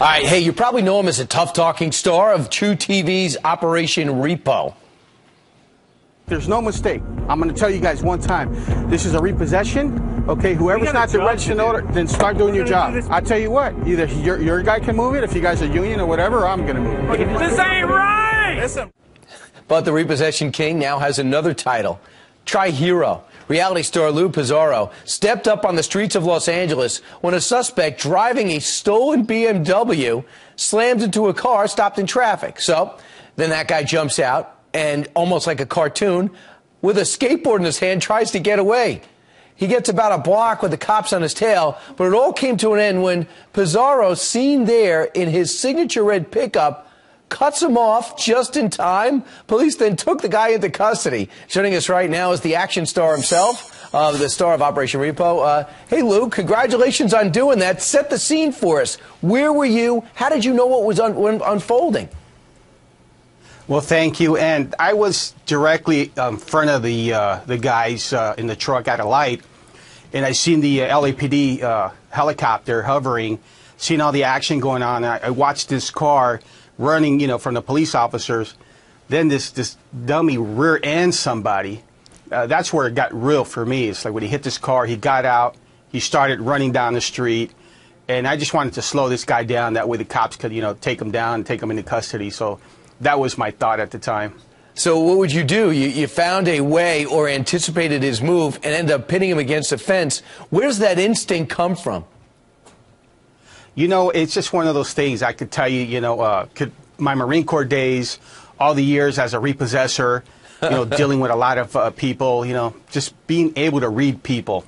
All right, hey, you probably know him as a tough-talking star of True TV's Operation Repo. There's no mistake. I'm going to tell you guys one time. This is a repossession, okay? Whoever's not the registered order, then start doing your job. I tell you what, either your guy can move it, if you guys are union or whatever, or I'm going to move it. This ain't right! Listen. But the repossession king now has another title. Tri-hero. Reality star Lou Pizarro stepped up on the streets of Los Angeles when a suspect driving a stolen BMW slammed into a car stopped in traffic. So then that guy jumps out and, almost like a cartoon, with a skateboard in his hand, tries to get away. He gets about a block with the cops on his tail, but it all came to an end when Pizarro, seen there in his signature red pickup, cuts him off just in time. Police then took the guy into custody. Joining us right now is the action star himself, the star of Operation Repo. Hey, Lou, congratulations on doing that. Set the scene for us. Where were you? How did you know what was unfolding? Well, thank you. And I was directly in front of the guys in the truck at a light, and I seen the LAPD helicopter hovering, seen all the action going on. I watched this car running, you know, from the police officers. Then this dummy rear ends somebody. That's where it got real for me. It's like when he hit this car, he got out, he started running down the street, and I just wanted to slow this guy down. That way the cops could, you know, take him down and take him into custody. So that was my thought at the time. So what would you do? You found a way or anticipated his move and ended up pitting him against a fence. Where's that instinct come from? You know, it's just one of those things. I could tell you, you know, my Marine Corps days, all the years as a repossessor, you know, dealing with a lot of people, you know, just being able to read people.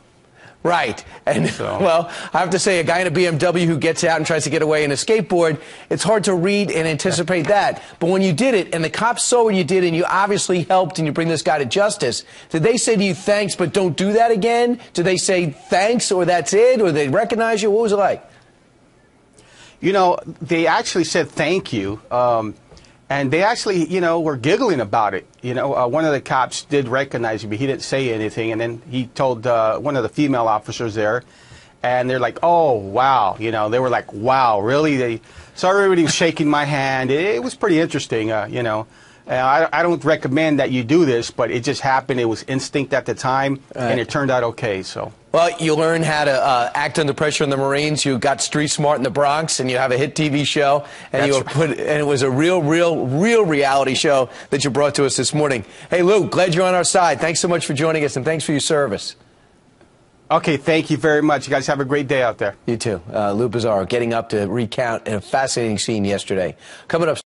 Right. And, so, well, I have to say, a guy in a BMW who gets out and tries to get away in a skateboard, it's hard to read and anticipate that. But when you did it, and the cops saw what you did, and you obviously helped, and you bring this guy to justice, did they say to you, thanks, but don't do that again? Did they say thanks, or that's it, or they recognize you? What was it like? You know, they actually said thank you, and they actually, you know, were giggling about it. You know, one of the cops did recognize me, but he didn't say anything, and then he told one of the female officers there, and they're like, oh, wow, you know, they were like, wow, really? So everybody was shaking my hand. It was pretty interesting, you know. I don't recommend that you do this, but it just happened. It was instinct at the time, and it turned out okay. So, well, you learn how to act under pressure in the Marines. You got street smart in the Bronx, and you have a hit TV show, and you were put. And it was a real reality show that you brought to us this morning. Hey, Lou, glad you're on our side. Thanks so much for joining us, and thanks for your service. Okay, thank you very much. You guys have a great day out there. You too. Lou Pizarro getting up to recount a fascinating scene yesterday. Coming up.